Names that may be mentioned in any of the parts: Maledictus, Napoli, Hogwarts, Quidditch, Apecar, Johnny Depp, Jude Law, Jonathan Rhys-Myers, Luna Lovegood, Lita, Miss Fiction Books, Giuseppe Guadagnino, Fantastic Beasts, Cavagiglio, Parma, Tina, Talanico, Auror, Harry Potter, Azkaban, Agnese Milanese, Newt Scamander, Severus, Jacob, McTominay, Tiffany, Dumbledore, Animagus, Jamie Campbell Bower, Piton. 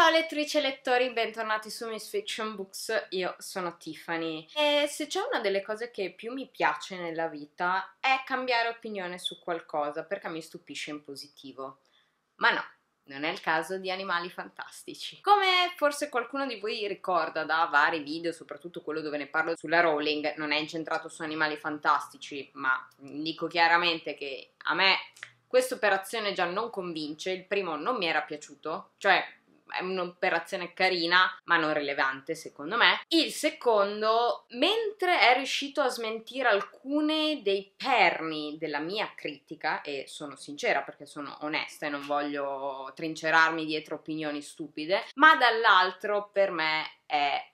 Ciao lettrici e lettori, bentornati su Miss Fiction Books, io sono Tiffany e se c'è una delle cose che più mi piace nella vita è cambiare opinione su qualcosa perché mi stupisce in positivo, ma no, non è il caso di Animali Fantastici. Come forse qualcuno di voi ricorda da vari video, soprattutto quello dove ne parlo sulla Rowling, non è incentrato su Animali Fantastici, ma dico chiaramente che a me questa operazione già non convince, il primo non mi era piaciuto, cioè è un'operazione carina ma non rilevante secondo me. Il secondo, mentre è riuscito a smentire alcune dei perni della mia critica, e sono sincera perché sono onesta e non voglio trincerarmi dietro opinioni stupide, ma dall'altro per me è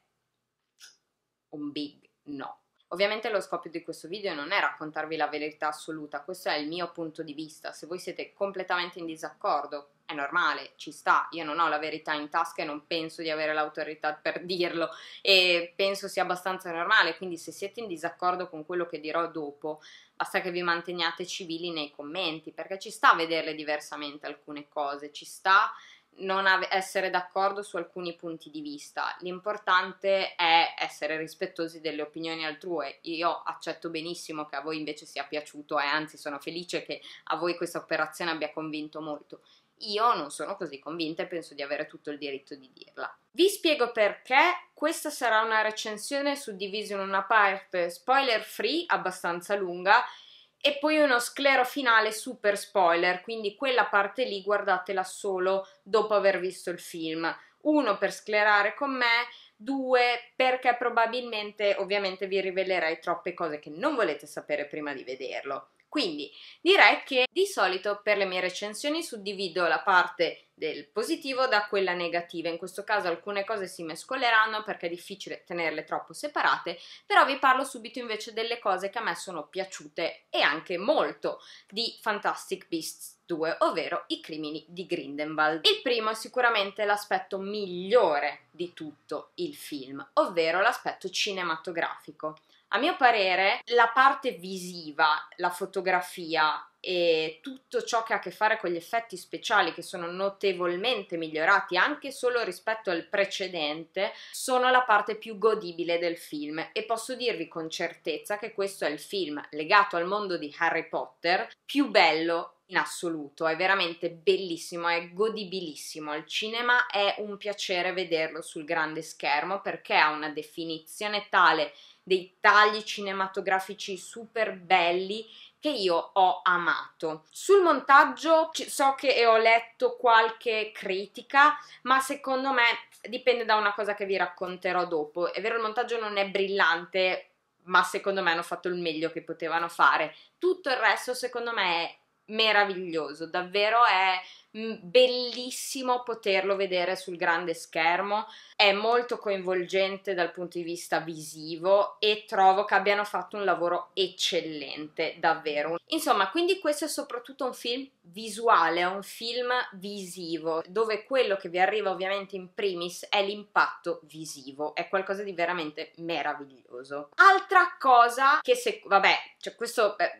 un big no. Ovviamente lo scopo di questo video non è raccontarvi la verità assoluta, questo è il mio punto di vista, se voi siete completamente in disaccordo è normale, ci sta, io non ho la verità in tasca e non penso di avere l'autorità per dirlo e penso sia abbastanza normale, quindi se siete in disaccordo con quello che dirò dopo basta che vi manteniate civili nei commenti, perché ci sta a vederle diversamente alcune cose, ci sta non essere d'accordo su alcuni punti di vista, l'importante è essere rispettosi delle opinioni altrui. Io accetto benissimo che a voi invece sia piaciuto e anzi sono felice che a voi questa operazione abbia convinto molto. Io non sono così convinta e penso di avere tutto il diritto di dirla. Vi spiego perché. Questa sarà una recensione suddivisa in una parte spoiler free abbastanza lunga e poi uno sclero finale super spoiler, quindi quella parte lì guardatela solo dopo aver visto il film. Uno per sclerare con me, due perché probabilmente ovviamente vi rivelerai troppe cose che non volete sapere prima di vederlo. Quindi direi che di solito per le mie recensioni suddivido la parte del positivo da quella negativa, in questo caso alcune cose si mescoleranno perché è difficile tenerle troppo separate, però vi parlo subito invece delle cose che a me sono piaciute e anche molto di Fantastic Beasts 2, ovvero i Crimini di Grindelwald. Il primo è sicuramente l'aspetto migliore di tutto il film, ovvero l'aspetto cinematografico. A mio parere la parte visiva, la fotografia e tutto ciò che ha a che fare con gli effetti speciali, che sono notevolmente migliorati anche solo rispetto al precedente, sono la parte più godibile del film e posso dirvi con certezza che questo è il film legato al mondo di Harry Potter più bello in assoluto, è veramente bellissimo, è godibilissimo, il cinema è un piacere vederlo sul grande schermo perché ha una definizione tale dei tagli cinematografici super belli che io ho amato. Sul montaggio so che ho letto qualche critica, ma secondo me dipende da una cosa che vi racconterò dopo. È vero, il montaggio non è brillante, ma secondo me hanno fatto il meglio che potevano fare. Tutto il resto secondo me è meraviglioso, davvero è bellissimo poterlo vedere sul grande schermo, è molto coinvolgente dal punto di vista visivo e trovo che abbiano fatto un lavoro eccellente, davvero. Insomma, quindi questo è soprattutto un film visuale, è un film visivo, dove quello che vi arriva ovviamente in primis è l'impatto visivo, è qualcosa di veramente meraviglioso. Altra cosa che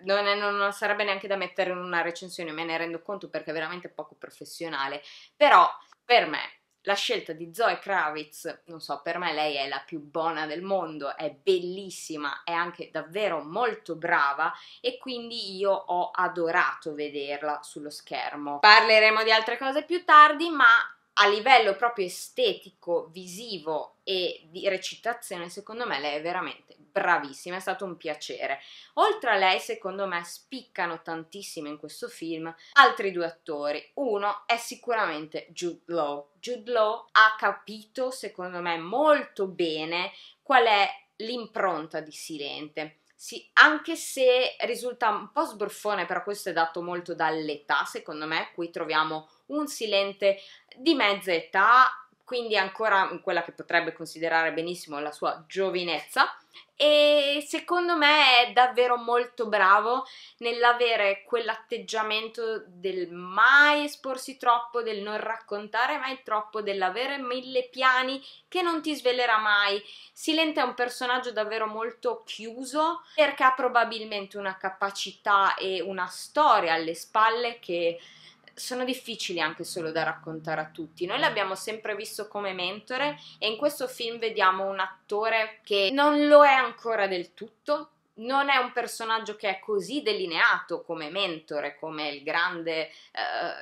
non sarebbe neanche da mettere in una recensione, me ne rendo conto perché è veramente poco professionale, però per me la scelta di Zoe Kravitz, non so, per me lei è la più buona del mondo, è bellissima, è anche davvero molto brava e quindi io ho adorato vederla sullo schermo. Parleremo di altre cose più tardi, ma a livello proprio estetico, visivo e di recitazione, secondo me lei è veramente bravissima, è stato un piacere. Oltre a lei, secondo me, spiccano tantissimo in questo film altri due attori. Uno è sicuramente Jude Law. Jude Law ha capito, secondo me, molto bene qual è l'impronta di Silente. Sì, anche se risulta un po' sbruffone, però questo è dato molto dall'età, secondo me. Qui troviamo un Silente di mezza età, quindi ancora in quella che potrebbe considerare benissimo la sua giovinezza, e secondo me è davvero molto bravo nell'avere quell'atteggiamento del mai esporsi troppo, del non raccontare mai troppo, dell'avere mille piani che non ti svelerà mai. Silente è un personaggio davvero molto chiuso perché ha probabilmente una capacità e una storia alle spalle che sono difficili anche solo da raccontare a tutti. Noi l'abbiamo sempre visto come mentore e in questo film vediamo un attore che non lo è ancora del tutto, non è un personaggio che è così delineato come mentore, come il grande,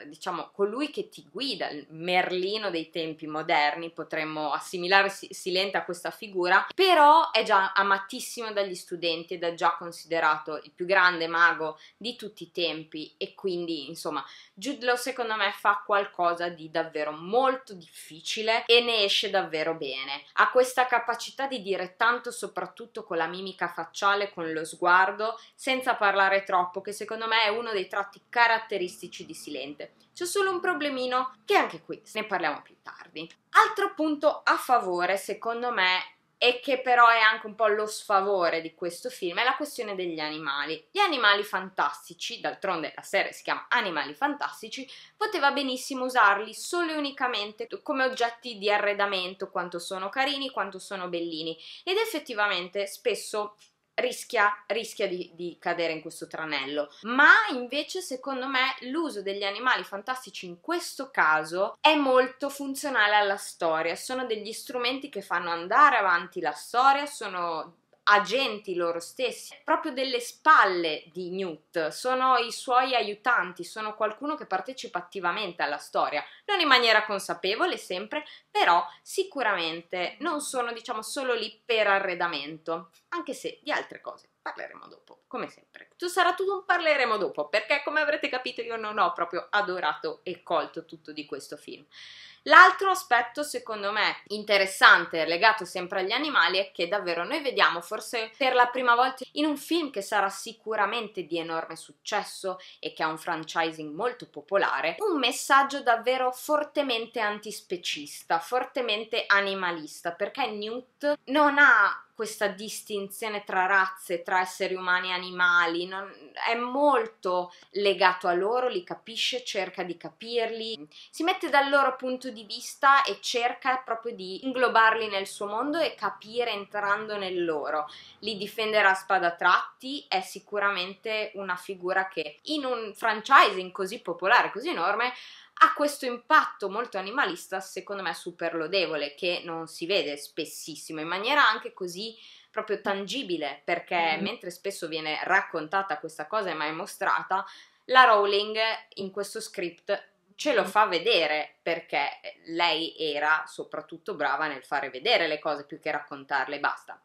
diciamo, colui che ti guida, il Merlino dei tempi moderni, potremmo assimilare Silente a questa figura, però è già amatissimo dagli studenti ed è già considerato il più grande mago di tutti i tempi e quindi, insomma, Jude Law secondo me fa qualcosa di davvero molto difficile e ne esce davvero bene. Ha questa capacità di dire tanto, soprattutto con la mimica facciale, con lo sguardo, senza parlare troppo, che secondo me è uno dei tratti caratteristici di Silente. C'è solo un problemino, che anche qui ne parliamo più tardi. Altro punto a favore, secondo me, e che però è anche un po' lo sfavore di questo film, è la questione degli animali. Gli animali fantastici, d'altronde la serie si chiama Animali Fantastici, poteva benissimo usarli solo e unicamente come oggetti di arredamento, quanto sono carini, quanto sono bellini, ed effettivamente spesso rischia di cadere in questo tranello, ma invece secondo me l'uso degli animali fantastici in questo caso è molto funzionale alla storia, sono degli strumenti che fanno andare avanti la storia, sono agenti loro stessi, proprio delle spalle di Newt, sono i suoi aiutanti, sono qualcuno che partecipa attivamente alla storia, non in maniera consapevole sempre, però sicuramente non sono, diciamo, solo lì per arredamento, anche se di altre cose parleremo dopo, come sempre. Sarà tutto un parleremo dopo, perché come avrete capito io non ho proprio adorato e colto tutto di questo film. L'altro aspetto secondo me interessante, legato sempre agli animali, è che davvero noi vediamo forse per la prima volta in un film che sarà sicuramente di enorme successo e che ha un franchising molto popolare, un messaggio davvero fortemente antispecista, fortemente animalista, perché Newt non ha questa distinzione tra razze, tra esseri umani e animali, è molto legato a loro, li capisce, cerca di capirli, si mette dal loro punto di vista e cerca proprio di inglobarli nel suo mondo e capire entrando nel loro. Li difenderà a spada tratti, è sicuramente una figura che in un franchising così popolare, così enorme, ha questo impatto molto animalista, secondo me super lodevole, che non si vede spessissimo, in maniera anche così proprio tangibile, perché mentre spesso viene raccontata questa cosa e mai mostrata, la Rowling in questo script ce lo fa vedere, perché lei era soprattutto brava nel fare vedere le cose più che raccontarle, basta.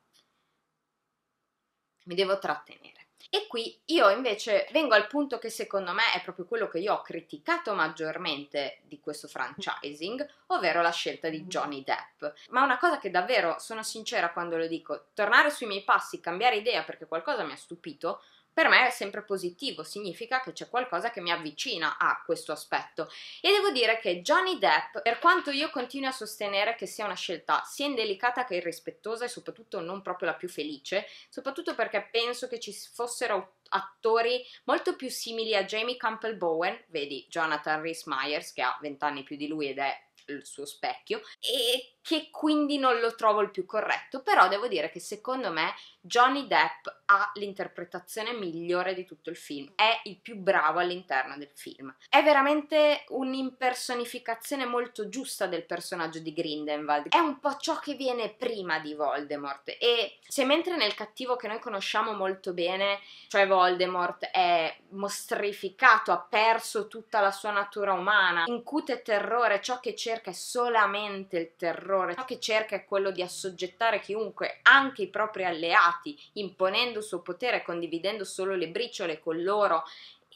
Mi devo trattenere. E qui io invece vengo al punto che secondo me è proprio quello che io ho criticato maggiormente di questo franchising, ovvero la scelta di Johnny Depp. Ma una cosa che davvero, sono sincera quando lo dico, tornare sui miei passi, cambiare idea perché qualcosa mi ha stupito, per me è sempre positivo, significa che c'è qualcosa che mi avvicina a questo aspetto. E devo dire che Johnny Depp, per quanto io continui a sostenere che sia una scelta sia indelicata che irrispettosa e soprattutto non proprio la più felice, soprattutto perché penso che ci fossero attori molto più simili a Jamie Campbell Bower, vedi Jonathan Rhys-Myers che ha 20 anni più di lui ed è il suo specchio, e che quindi non lo trovo il più corretto, però devo dire che secondo me Johnny Depp ha l'interpretazione migliore di tutto il film, è il più bravo all'interno del film, è veramente un'impersonificazione molto giusta del personaggio di Grindelwald, è un po' ciò che viene prima di Voldemort, e se mentre nel cattivo che noi conosciamo molto bene, cioè Voldemort, è mostrificato, ha perso tutta la sua natura umana, incute terrore, ciò che cerca è solamente il terrore, ciò che cerca è quello di assoggettare chiunque, anche i propri alleati, imponendo il suo potere, condividendo solo le briciole con loro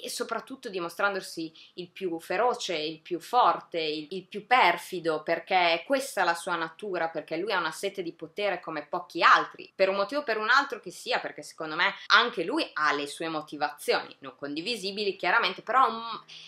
e soprattutto dimostrandosi il più feroce, il più forte, il più perfido, perché questa è la sua natura, perché lui ha una sete di potere come pochi altri, per un motivo o per un altro che sia, perché secondo me anche lui ha le sue motivazioni, non condivisibili chiaramente, però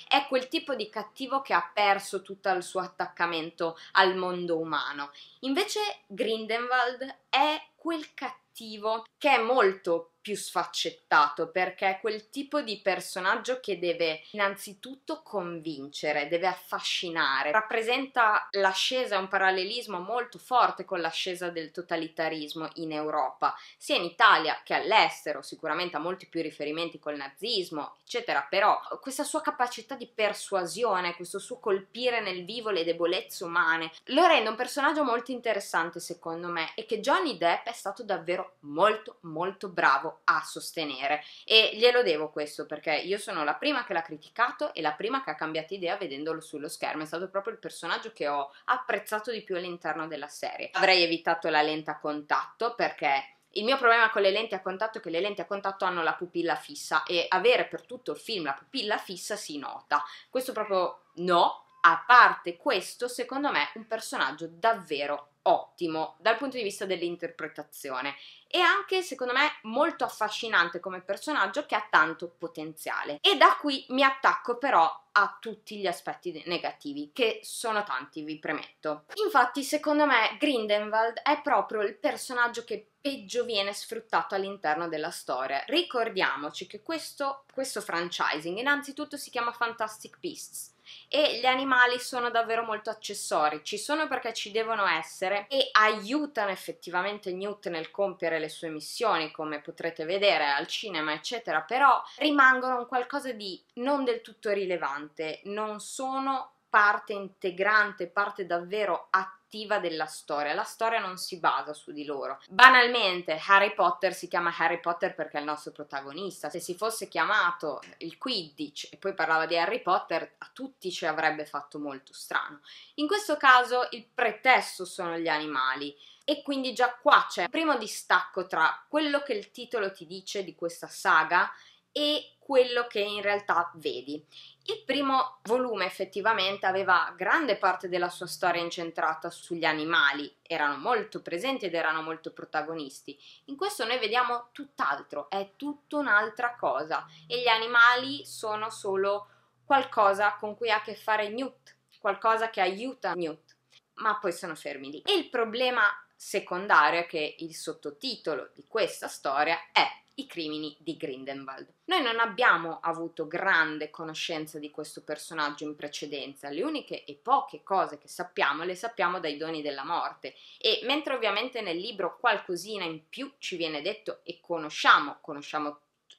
è quel tipo di cattivo che ha perso tutto il suo attaccamento al mondo umano. Invece Grindelwald è quel cattivo che è molto più sfaccettato, perché è quel tipo di personaggio che deve innanzitutto convincere, deve affascinare, rappresenta l'ascesa, un parallelismo molto forte con l'ascesa del totalitarismo in Europa, sia in Italia che all'estero, sicuramente ha molti più riferimenti col nazismo, eccetera, però questa sua capacità di persuasione, questo suo colpire nel vivo le debolezze umane, lo rende un personaggio molto interessante secondo me, e che Johnny Depp è stato davvero molto bravo a sostenere, e glielo devo questo, perché io sono la prima che l'ha criticato e la prima che ha cambiato idea vedendolo sullo schermo. È stato proprio il personaggio che ho apprezzato di più all'interno della serie. Avrei evitato la lente a contatto, perché il mio problema con le lenti a contatto è che le lenti a contatto hanno la pupilla fissa, e avere per tutto il film la pupilla fissa si nota. Questo proprio no. A parte questo, secondo me un personaggio davvero ottimo dal punto di vista dell'interpretazione, e anche secondo me molto affascinante come personaggio che ha tanto potenziale. E da qui mi attacco però a tutti gli aspetti negativi, che sono tanti, vi premetto. Infatti secondo me Grindelwald è proprio il personaggio che peggio viene sfruttato all'interno della storia. Ricordiamoci che questo franchising innanzitutto si chiama Fantastic Beasts, e gli animali sono davvero molto accessori, ci sono perché ci devono essere e aiutano effettivamente Newt nel compiere le sue missioni, come potrete vedere al cinema eccetera, però rimangono un qualcosa di non del tutto rilevante, non sono parte integrante, parte davvero attiva della storia. La storia non si basa su di loro. Banalmente Harry Potter si chiama Harry Potter perché è il nostro protagonista. Se si fosse chiamato il Quidditch e poi parlava di Harry Potter, a tutti ci avrebbe fatto molto strano. In questo caso il pretesto sono gli animali, e quindi già qua c'è il primo distacco tra quello che il titolo ti dice di questa saga e quello che in realtà vedi. Il primo volume effettivamente aveva grande parte della sua storia incentrata sugli animali, erano molto presenti ed erano molto protagonisti. In questo noi vediamo tutt'altro, è tutta un'altra cosa, e gli animali sono solo qualcosa con cui ha a che fare Newt, qualcosa che aiuta Newt, ma poi sono fermi lì. E il problema secondario è che il sottotitolo di questa storia è I Crimini di Grindelwald. Noi non abbiamo avuto grande conoscenza di questo personaggio in precedenza, le uniche e poche cose che sappiamo le sappiamo dai Doni della Morte, e mentre ovviamente nel libro qualcosina in più ci viene detto e conosciamo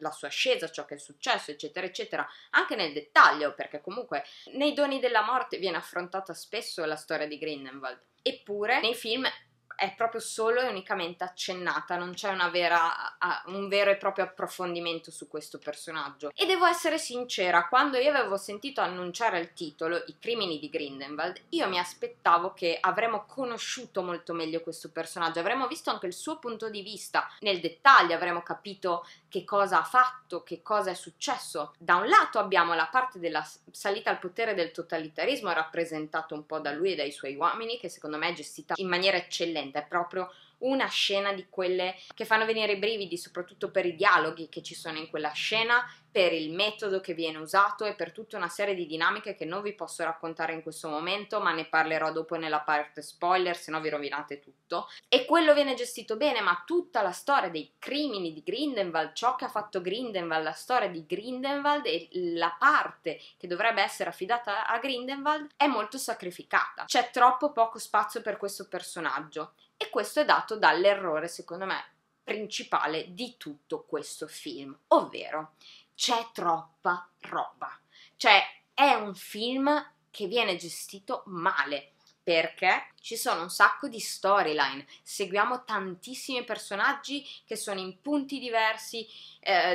la sua ascesa, ciò che è successo eccetera eccetera, anche nel dettaglio, perché comunque nei Doni della Morte viene affrontata spesso la storia di Grindelwald, eppure nei film è proprio solo e unicamente accennata, non c'è un vero e proprio approfondimento su questo personaggio. E devo essere sincera, quando io avevo sentito annunciare il titolo I Crimini di Grindelwald, io mi aspettavo che avremmo conosciuto molto meglio questo personaggio, avremmo visto anche il suo punto di vista nel dettaglio, avremmo capito che cosa ha fatto, che cosa è successo. Da un lato abbiamo la parte della salita al potere del totalitarismo rappresentato un po' da lui e dai suoi uomini, che secondo me è gestita in maniera eccellente. È proprio una scena di quelle che fanno venire i brividi, soprattutto per i dialoghi che ci sono in quella scena, per il metodo che viene usato e per tutta una serie di dinamiche che non vi posso raccontare in questo momento, ma ne parlerò dopo nella parte spoiler, se no vi rovinate tutto. E quello viene gestito bene, ma tutta la storia dei Crimini di Grindelwald, ciò che ha fatto Grindelwald, la storia di Grindelwald e la parte che dovrebbe essere affidata a Grindelwald è molto sacrificata. C'è troppo poco spazio per questo personaggio, e questo è dato dall'errore, secondo me, principale di tutto questo film, ovvero c'è troppa roba, cioè è un film che viene gestito male, perché ci sono un sacco di storyline, seguiamo tantissimi personaggi che sono in punti diversi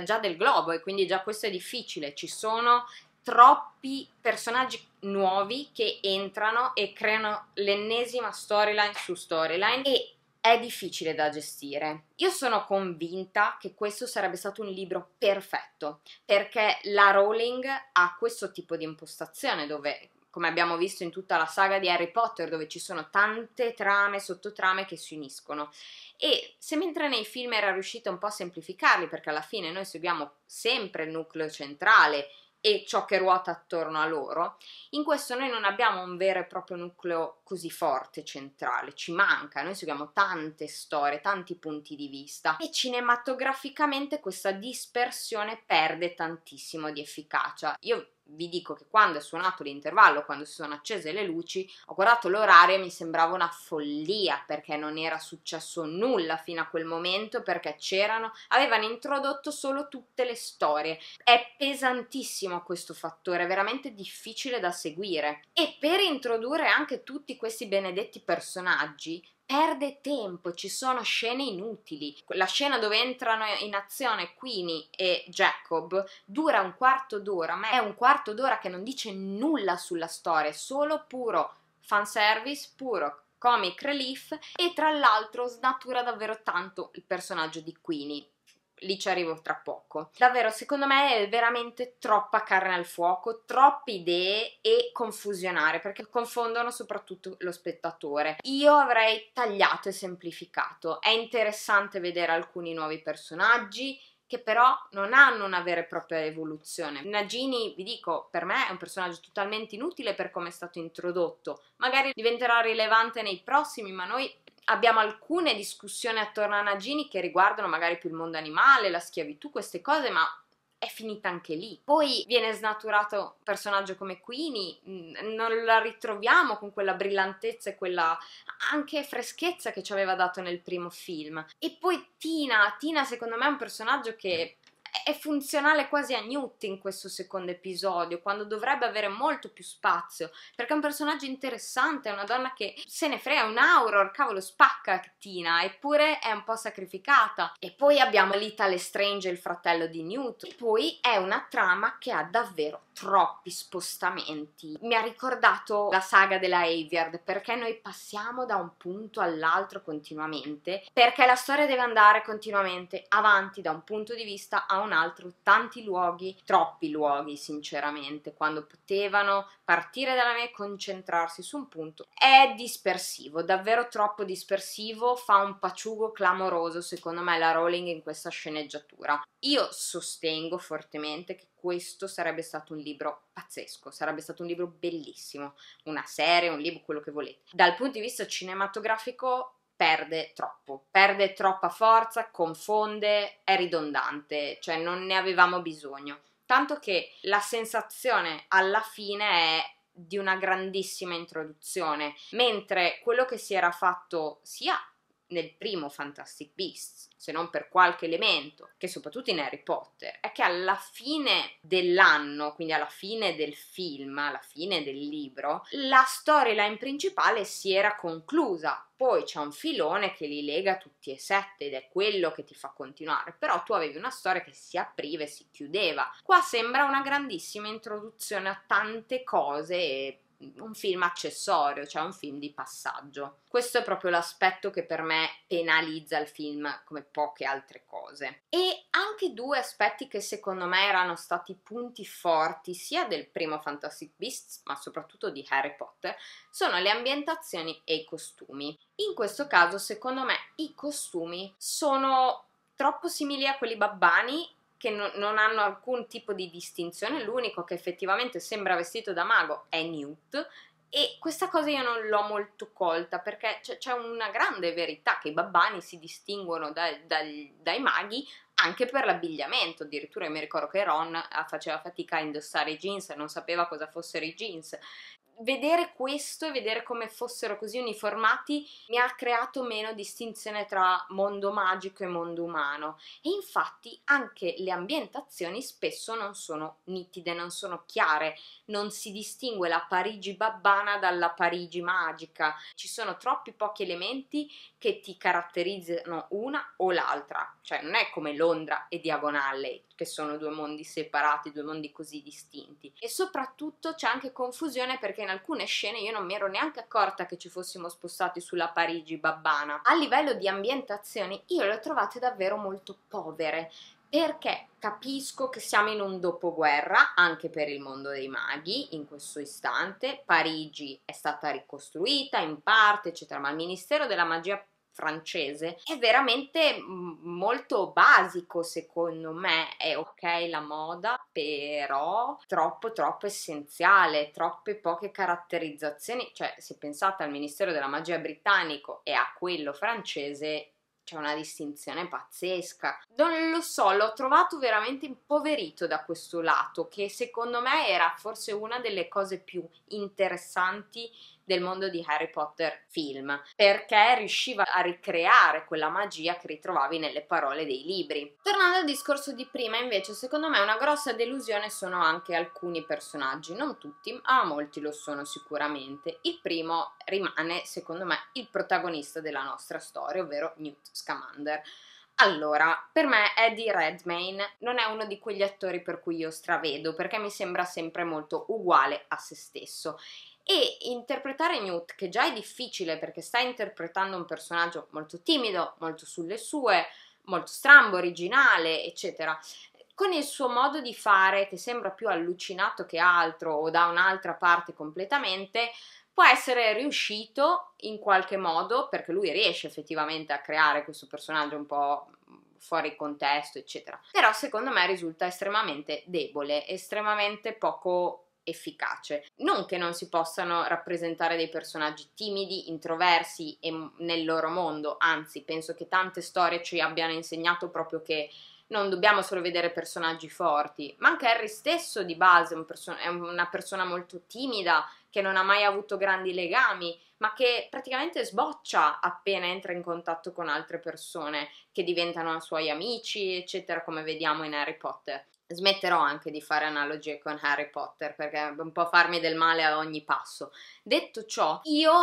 già del globo, e quindi già questo è difficile, ci sono troppi personaggi nuovi che entrano e creano l'ennesima storyline su storyline, e è difficile da gestire. Io sono convinta che questo sarebbe stato un libro perfetto, perché la Rowling ha questo tipo di impostazione dove, come abbiamo visto in tutta la saga di Harry Potter, dove ci sono tante trame, sottotrame che si uniscono, e se mentre nei film era riuscita un po' a semplificarli, perché alla fine noi seguiamo sempre il nucleo centrale e ciò che ruota attorno a loro, in questo noi non abbiamo un vero e proprio nucleo così forte, centrale, ci manca, noi seguiamo tante storie, tanti punti di vista e cinematograficamente questa dispersione perde tantissimo di efficacia. Io vi dico che quando è suonato l'intervallo, quando si sono accese le luci, ho guardato l'orario e mi sembrava una follia, perché non era successo nulla fino a quel momento, perché avevano introdotto solo tutte le storie. È pesantissimo questo fattore, è veramente difficile da seguire. E per introdurre anche tutti questi benedetti personaggi perde tempo, ci sono scene inutili. La scena dove entrano in azione Queenie e Jacob dura un quarto d'ora, ma è un quarto d'ora che non dice nulla sulla storia, è solo puro fanservice, puro comic relief e tra l'altro snatura davvero tanto il personaggio di Queenie. Lì ci arrivo tra poco. Davvero, secondo me è veramente troppa carne al fuoco, troppe idee e confusionare, perché confondono soprattutto lo spettatore. Io avrei tagliato e semplificato. È interessante vedere alcuni nuovi personaggi che però non hanno una vera e propria evoluzione. Nagini, vi dico, per me è un personaggio totalmente inutile per come è stato introdotto. Magari diventerà rilevante nei prossimi, ma noi abbiamo alcune discussioni attorno a Nagini che riguardano magari più il mondo animale, la schiavitù, queste cose, ma è finita anche lì. Poi viene snaturato un personaggio come Queenie, non la ritroviamo con quella brillantezza e quella anche freschezza che ci aveva dato nel primo film. E poi Tina secondo me è un personaggio che è funzionale quasi a Newt in questo secondo episodio, quando dovrebbe avere molto più spazio, perché è un personaggio interessante, è una donna che se ne frega, un Auror, cavolo, spacca Tina, eppure è un po' sacrificata. E poi abbiamo Lita Lestrange, il fratello di Newt, e poi è una trama che ha davvero troppi spostamenti. Mi ha ricordato la saga della Hayward, perché noi passiamo da un punto all'altro continuamente, perché la storia deve andare continuamente avanti da un punto di vista a un altro, tanti luoghi, troppi luoghi sinceramente, quando potevano partire da me e concentrarsi su un punto. È dispersivo, davvero troppo dispersivo, fa un paciugo clamoroso secondo me la Rowling in questa sceneggiatura. Io sostengo fortemente che questo sarebbe stato un libro pazzesco, sarebbe stato un libro bellissimo, una serie, un libro, quello che volete. Dal punto di vista cinematografico perde troppo, perde troppa forza, confonde, è ridondante, cioè non ne avevamo bisogno. Tanto che la sensazione alla fine è di una grandissima introduzione, mentre quello che si era fatto sia nel primo Fantastic Beasts, se non per qualche elemento, che soprattutto in Harry Potter, è che alla fine dell'anno, quindi alla fine del film, alla fine del libro, la storyline principale si era conclusa. Poi c'è un filone che li lega tutti e sette ed è quello che ti fa continuare, però tu avevi una storia che si apriva e si chiudeva. Qua sembra una grandissima introduzione a tante cose e un film accessorio, cioè un film di passaggio. Questo è proprio l'aspetto che per me penalizza il film come poche altre cose. E anche due aspetti che secondo me erano stati punti forti sia del primo Fantastic Beasts ma soprattutto di Harry Potter sono le ambientazioni e i costumi. In questo caso secondo me i costumi sono troppo simili a quelli babbani, che non hanno alcun tipo di distinzione, l'unico che effettivamente sembra vestito da mago è Newt, e questa cosa io non l'ho molto colta, perché c'è una grande verità che i babbani si distinguono dai maghi anche per l'abbigliamento. Addirittura io mi ricordo che Ron faceva fatica a indossare i jeans, non sapeva cosa fossero i jeans. Vedere questo e vedere come fossero così uniformati mi ha creato meno distinzione tra mondo magico e mondo umano, e infatti anche le ambientazioni spesso non sono nitide, non sono chiare, non si distingue la Parigi babbana dalla Parigi magica, ci sono troppi pochi elementi che ti caratterizzano una o l'altra, cioè non è come Londra e Diagonal Lake, che sono due mondi separati, due mondi così distinti. E soprattutto c'è anche confusione, perché in alcune scene io non mi ero neanche accorta che ci fossimo spostati sulla Parigi babbana. A livello di ambientazioni io le ho trovate davvero molto povere, perché capisco che siamo in un dopoguerra anche per il mondo dei maghi in questo istante, Parigi è stata ricostruita in parte eccetera, ma il Ministero della Magia francese, è veramente molto basico secondo me. È ok la moda, però troppo essenziale, troppe poche caratterizzazioni. Cioè, se pensate al Ministero della Magia britannico e a quello francese, c'è una distinzione pazzesca. Non lo so, l'ho trovato veramente impoverito da questo lato, che secondo me era forse una delle cose più interessanti del mondo di Harry Potter film, perché riusciva a ricreare quella magia che ritrovavi nelle parole dei libri. Tornando al discorso di prima, invece, secondo me una grossa delusione sono anche alcuni personaggi, non tutti, ma molti lo sono sicuramente. Il primo rimane, secondo me, il protagonista della nostra storia, ovvero Newt Scamander. Allora, per me Eddie Redmayne non è uno di quegli attori per cui io stravedo, perché mi sembra sempre molto uguale a se stesso. E interpretare Newt, che già è difficile perché sta interpretando un personaggio molto timido, molto sulle sue, molto strambo, originale, eccetera, con il suo modo di fare che sembra più allucinato che altro o da un'altra parte completamente, può essere riuscito in qualche modo, perché lui riesce effettivamente a creare questo personaggio un po' fuori contesto, eccetera. Però secondo me risulta estremamente debole, estremamente poco efficace. Non che non si possano rappresentare dei personaggi timidi, introversi e nel loro mondo, anzi penso che tante storie ci abbiano insegnato proprio che non dobbiamo solo vedere personaggi forti, ma anche Harry stesso di base è una persona molto timida, che non ha mai avuto grandi legami, ma che praticamente sboccia appena entra in contatto con altre persone che diventano suoi amici, eccetera, come vediamo in Harry Potter. Smetterò anche di fare analogie con Harry Potter, perché è un po' farmi del male a ogni passo. Detto ciò, io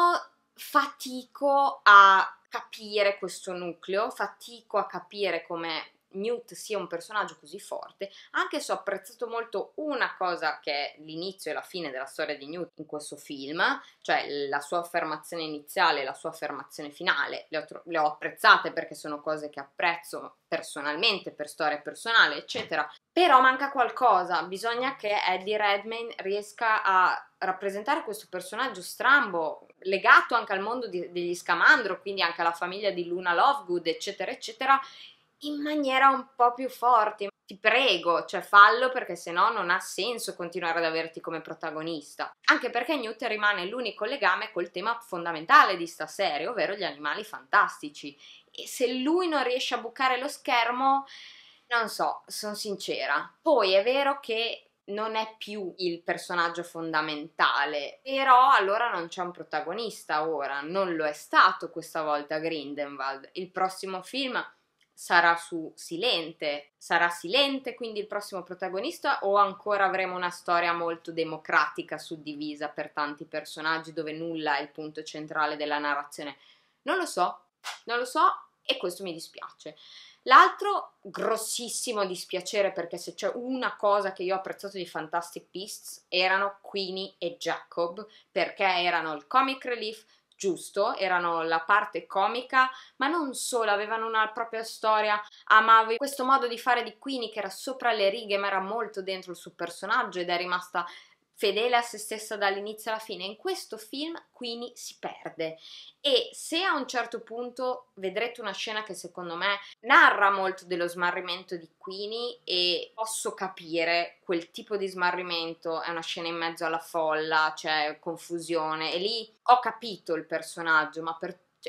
fatico a capire questo nucleo, fatico a capire come Newt sia un personaggio così forte, anche se ho apprezzato molto una cosa che è l'inizio e la fine della storia di Newt in questo film, cioè la sua affermazione iniziale e la sua affermazione finale. Le ho apprezzate perché sono cose che apprezzo personalmente, per storia personale, eccetera. Però manca qualcosa, bisogna che Eddie Redmayne riesca a rappresentare questo personaggio strambo, legato anche al mondo degli Scamandro, quindi anche alla famiglia di Luna Lovegood, eccetera, eccetera, in maniera un po' più forte. Ti prego, cioè fallo, perché sennò non ha senso continuare ad averti come protagonista. Anche perché Newt rimane l'unico legame col tema fondamentale di sta serie, ovvero gli animali fantastici. E se lui non riesce a bucare lo schermo, non so, sono sincera. Poi è vero che non è più il personaggio fondamentale, però allora non c'è un protagonista ora, non lo è stato questa volta Grindelwald. Il prossimo film sarà su Silente. Sarà Silente quindi il prossimo protagonista, o ancora avremo una storia molto democratica, suddivisa per tanti personaggi, dove nulla è il punto centrale della narrazione? Non lo so, non lo so, e questo mi dispiace. L'altro grossissimo dispiacere, perché se c'è una cosa che io ho apprezzato di Fantastic Beasts erano Queenie e Jacob, perché erano il comic relief giusto, erano la parte comica, ma non solo, avevano una propria storia. Amavo questo modo di fare di Queenie, che era sopra le righe ma era molto dentro il suo personaggio ed è rimasta fedele a se stessa dall'inizio alla fine. In questo film Queenie si perde, e se a un certo punto vedrete una scena che secondo me narra molto dello smarrimento di Queenie, e posso capire quel tipo di smarrimento, è una scena in mezzo alla folla, c'è confusione, e lì ho capito il personaggio, ma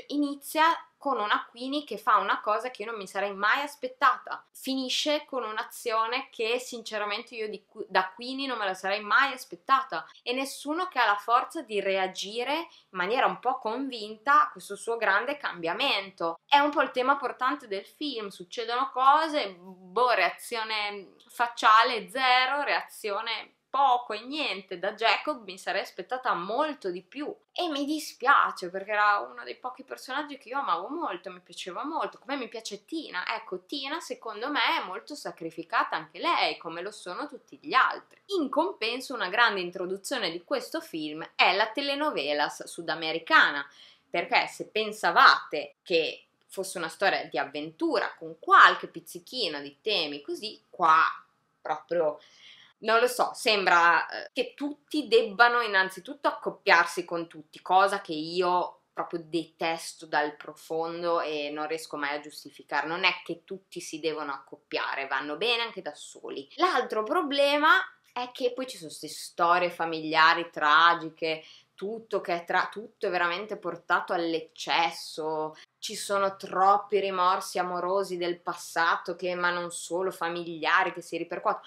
inizia con una Queenie che fa una cosa che io non mi sarei mai aspettata, finisce con un'azione che sinceramente io da Queenie non me la sarei mai aspettata, e nessuno che ha la forza di reagire in maniera un po' convinta a questo suo grande cambiamento. È un po' il tema portante del film, succedono cose, boh, reazione facciale zero, reazione poco e niente. Da Jacob mi sarei aspettata molto di più, e mi dispiace perché era uno dei pochi personaggi che io amavo molto, mi piaceva molto, come mi piace Tina. Ecco, Tina secondo me è molto sacrificata anche lei, come lo sono tutti gli altri. In compenso, una grande introduzione di questo film è la telenovela sudamericana, perché se pensavate che fosse una storia di avventura con qualche pizzichino di temi così, qua proprio non lo so, sembra che tutti debbano innanzitutto accoppiarsi con tutti, cosa che io proprio detesto dal profondo e non riesco mai a giustificare. Non è che tutti si devono accoppiare, vanno bene anche da soli. L'altro problema è che poi ci sono queste storie familiari tragiche, tutto è veramente portato all'eccesso, ci sono troppi rimorsi amorosi del passato, che ma non solo familiari, che si ripercuotono.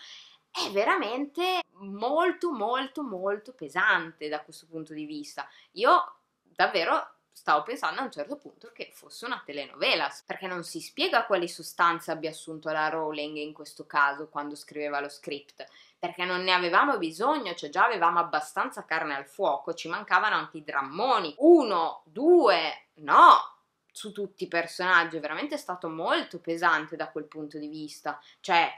È veramente molto molto molto pesante da questo punto di vista. Io davvero stavo pensando a un certo punto che fosse una telenovela, perché non si spiega quali sostanze abbia assunto la Rowling in questo caso quando scriveva lo script, perché non ne avevamo bisogno, cioè già avevamo abbastanza carne al fuoco, ci mancavano anche i drammoni, 1, 2, no, su tutti i personaggi. È veramente stato molto pesante da quel punto di vista, cioè...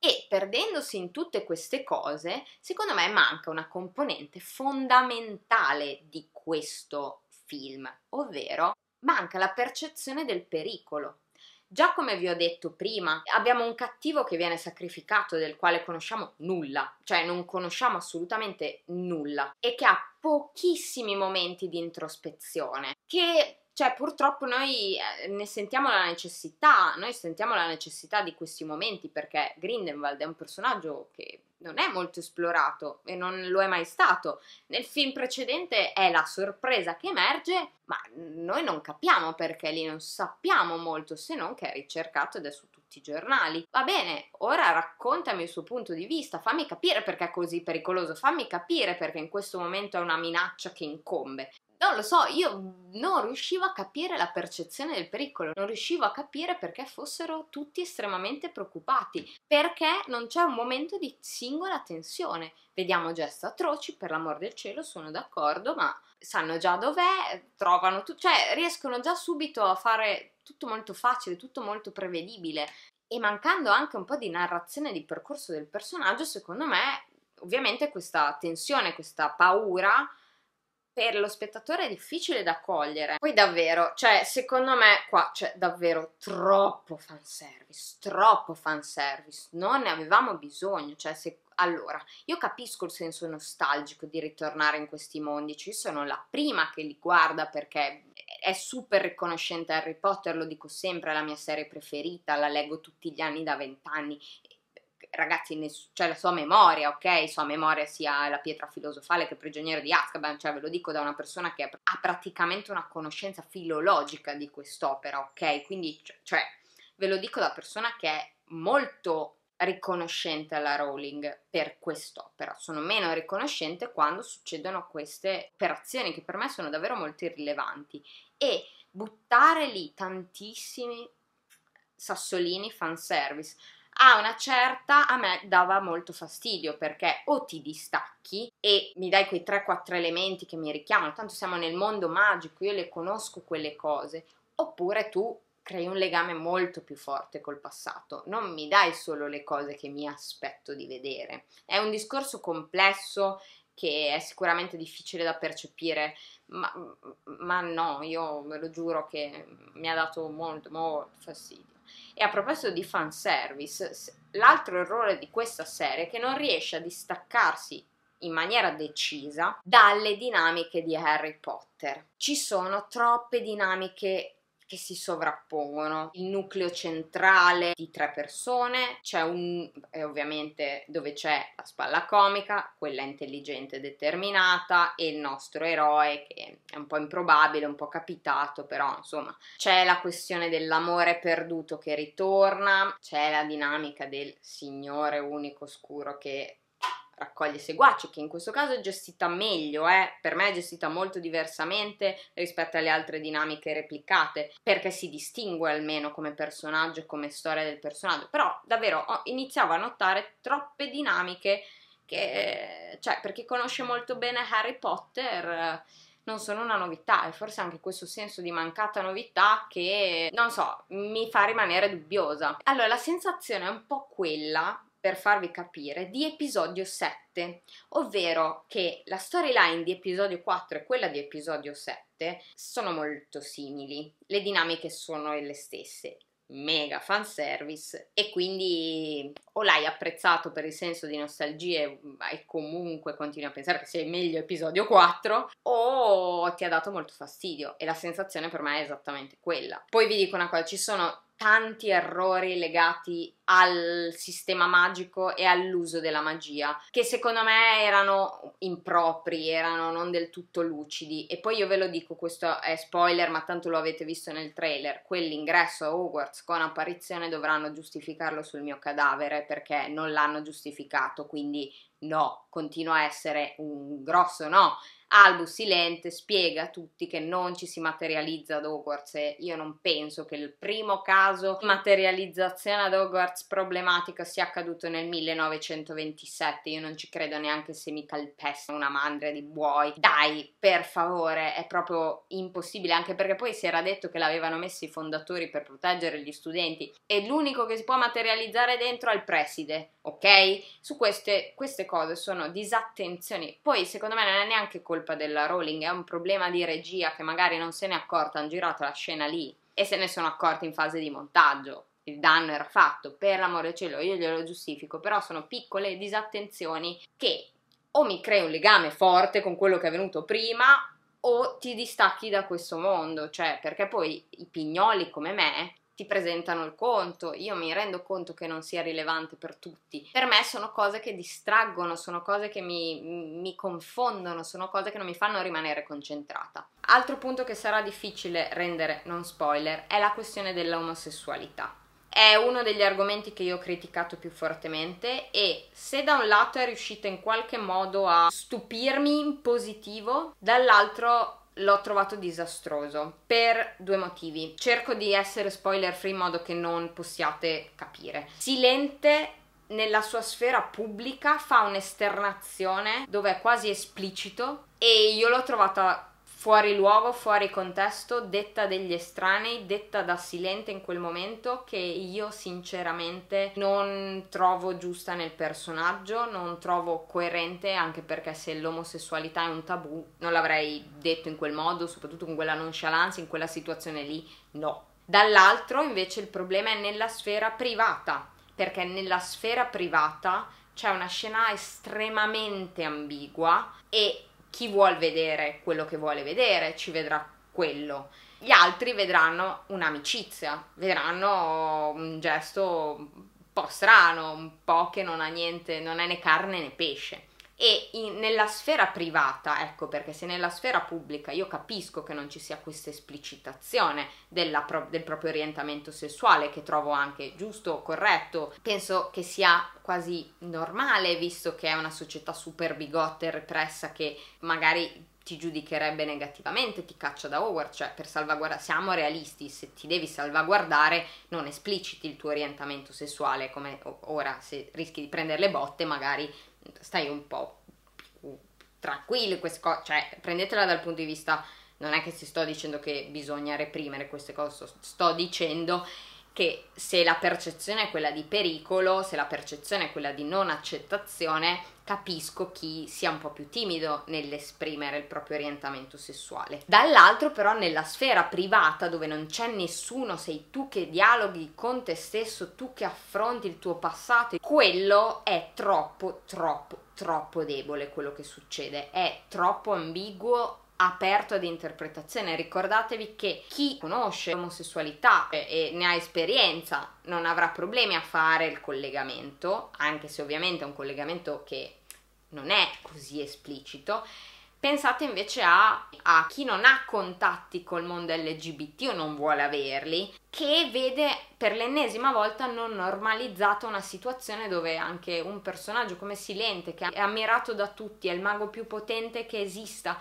E perdendosi in tutte queste cose, secondo me manca una componente fondamentale di questo film, ovvero manca la percezione del pericolo. Già come vi ho detto prima, abbiamo un cattivo che viene sacrificato, del quale conosciamo nulla, cioè non conosciamo assolutamente nulla, e che ha pochissimi momenti di introspezione, che... Cioè purtroppo noi ne sentiamo la necessità, noi sentiamo la necessità di questi momenti, perché Grindelwald è un personaggio che non è molto esplorato e non lo è mai stato. Nel film precedente è la sorpresa che emerge, ma noi non capiamo perché lì, non sappiamo molto, se non che è ricercato ed è su tutti i giornali. Va bene, ora raccontami il suo punto di vista, fammi capire perché è così pericoloso, fammi capire perché in questo momento è una minaccia che incombe. Non lo so, io non riuscivo a capire la percezione del pericolo, non riuscivo a capire perché fossero tutti estremamente preoccupati, perché non c'è un momento di singola tensione. Vediamo gesti atroci, per l'amor del cielo, sono d'accordo, ma sanno già dov'è, trovano tutto, cioè riescono già subito a fare tutto molto facile, tutto molto prevedibile. E mancando anche un po' di narrazione di percorso del personaggio, secondo me, ovviamente questa tensione, questa paura... per lo spettatore è difficile da cogliere. Poi davvero, cioè secondo me qua c'è davvero troppo fanservice, non ne avevamo bisogno, cioè se... Allora, io capisco il senso nostalgico di ritornare in questi mondi, cioè io sono la prima che li guarda perché è super riconoscente a Harry Potter, lo dico sempre, è la mia serie preferita, la leggo tutti gli anni da 20 anni. Ragazzi, cioè la sua memoria, ok? Sua memoria sia la pietra filosofale che il prigioniero di Azkaban, cioè ve lo dico da una persona che ha praticamente una conoscenza filologica di quest'opera, ok? Quindi, cioè, ve lo dico da persona che è molto riconoscente alla Rowling per quest'opera. Sono meno riconoscente quando succedono queste operazioni che per me sono davvero molto irrilevanti. E buttare lì tantissimi sassolini fanservice a una certa a me dava molto fastidio, perché o ti distacchi e mi dai quei 3-4 elementi che mi richiamano, tanto siamo nel mondo magico, io le conosco quelle cose, oppure tu crei un legame molto più forte col passato, non mi dai solo le cose che mi aspetto di vedere. È un discorso complesso che è sicuramente difficile da percepire, ma no, io ve lo giuro che mi ha dato molto, molto fastidio. E a proposito di fanservice, l'altro errore di questa serie è che non riesce a distaccarsi in maniera decisa dalle dinamiche di Harry Potter. Ci sono troppe dinamiche che si sovrappongono, il nucleo centrale di 3 persone, c'è ovviamente dove c'è la spalla comica, quella intelligente e determinata, e il nostro eroe che è un po' improbabile, un po' capitato, però insomma c'è la questione dell'amore perduto che ritorna, c'è la dinamica del signore unico oscuro che raccoglie seguaci, che in questo caso è gestita meglio, per me è gestita molto diversamente rispetto alle altre dinamiche replicate, perché si distingue almeno come personaggio e come storia del personaggio. Però davvero iniziavo a notare troppe dinamiche che, cioè, per chi conosce molto bene Harry Potter, non sono una novità, e forse anche questo senso di mancata novità che, non so, mi fa rimanere dubbiosa. Allora, la sensazione è un po' quella, per farvi capire, di episodio 7, ovvero che la storyline di episodio 4 e quella di episodio 7 sono molto simili, le dinamiche sono le stesse, mega fanservice, e quindi o l'hai apprezzato per il senso di nostalgia e comunque continui a pensare che sia il meglio episodio 4, o ti ha dato molto fastidio, e la sensazione per me è esattamente quella. Poi vi dico una cosa, ci sono tanti errori legati al sistema magico e all'uso della magia che secondo me erano impropri, erano non del tutto lucidi. E poi io ve lo dico, questo è spoiler ma tanto lo avete visto nel trailer, quell'ingresso a Hogwarts con apparizione dovranno giustificarlo sul mio cadavere perché non l'hanno giustificato, quindi no, continua a essere un grosso no. Albus Silente spiega a tutti che non ci si materializza ad Hogwarts, e io non penso che il primo caso di materializzazione ad Hogwarts problematica sia accaduto nel 1927, io non ci credo neanche se mi calpesta una mandria di buoi, dai, per favore, è proprio impossibile, anche perché poi si era detto che l'avevano messo i fondatori per proteggere gli studenti, e l'unico che si può materializzare dentro è il preside, ok? Su queste cose sono disattenzioni, poi secondo me non è neanche colpa della Rowling, è un problema di regia che magari non se n'è accorta, hanno girato la scena lì e se ne sono accorti in fase di montaggio, il danno era fatto, per l'amore del cielo, io glielo giustifico, però sono piccole disattenzioni che o mi crei un legame forte con quello che è venuto prima o ti distacchi da questo mondo, cioè perché poi i pignoli come me ti presentano il conto, io mi rendo conto che non sia rilevante per tutti, per me sono cose che distraggono, sono cose che mi confondono, sono cose che non mi fanno rimanere concentrata. Altro punto che sarà difficile rendere non spoiler è la questione dell'omosessualità. È uno degli argomenti che io ho criticato più fortemente, e se da un lato è riuscita in qualche modo a stupirmi in positivo, dall'altro l'ho trovato disastroso per due motivi. Cerco di essere spoiler free in modo che non possiate capire. Silente nella sua sfera pubblica fa un'esternazione dove è quasi esplicito e io l'ho trovata fuori luogo, fuori contesto, detta degli estranei, detta da Silente in quel momento, che io sinceramente non trovo giusta nel personaggio, non trovo coerente, anche perché se l'omosessualità è un tabù non l'avrei detto in quel modo, soprattutto con quella nonchalance, in quella situazione lì, no. Dall'altro invece il problema è nella sfera privata, perché nella sfera privata c'è una scena estremamente ambigua e chi vuol vedere quello che vuole vedere ci vedrà quello, gli altri vedranno un'amicizia, vedranno un gesto un po' strano, un po' che non ha niente, non è né carne né pesce. E nella sfera privata, ecco perché se nella sfera pubblica io capisco che non ci sia questa esplicitazione del proprio orientamento sessuale, che trovo anche giusto, corretto, penso che sia quasi normale visto che è una società super bigotta e repressa che magari ti giudicherebbe negativamente, ti caccia da Hogwarts, cioè per salvaguardare, siamo realisti, se ti devi salvaguardare non espliciti il tuo orientamento sessuale, come ora se rischi di prendere le botte magari stai un po' più tranquillo, cioè prendetela dal punto di vista, non è che ti sto dicendo che bisogna reprimere queste cose, sto dicendo che se la percezione è quella di pericolo, se la percezione è quella di non accettazione, capisco chi sia un po' più timido nell'esprimere il proprio orientamento sessuale. Dall'altro però nella sfera privata dove non c'è nessuno, sei tu che dialoghi con te stesso, tu che affronti il tuo passato, quello è troppo debole, quello che succede, è troppo ambiguo, aperto ad interpretazione. Ricordatevi che chi conosce l'omosessualità e ne ha esperienza non avrà problemi a fare il collegamento, anche se ovviamente è un collegamento che non è così esplicito. Pensate invece a chi non ha contatti col mondo LGBT o non vuole averli, che vede per l'ennesima volta non normalizzata una situazione dove anche un personaggio come Silente, che è ammirato da tutti, è il mago più potente che esista,